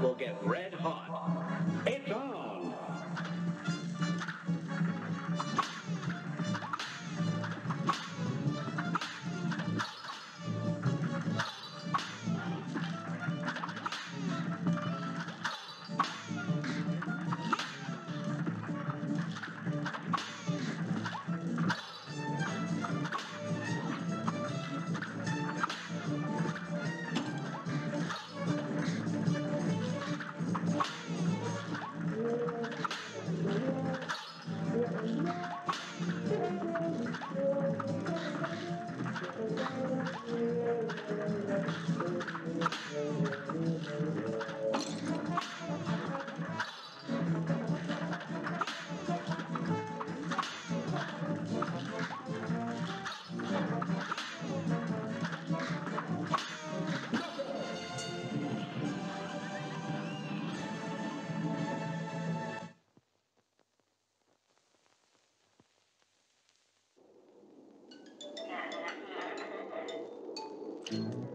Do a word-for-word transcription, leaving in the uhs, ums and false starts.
will get red hot. It's on! Thank you.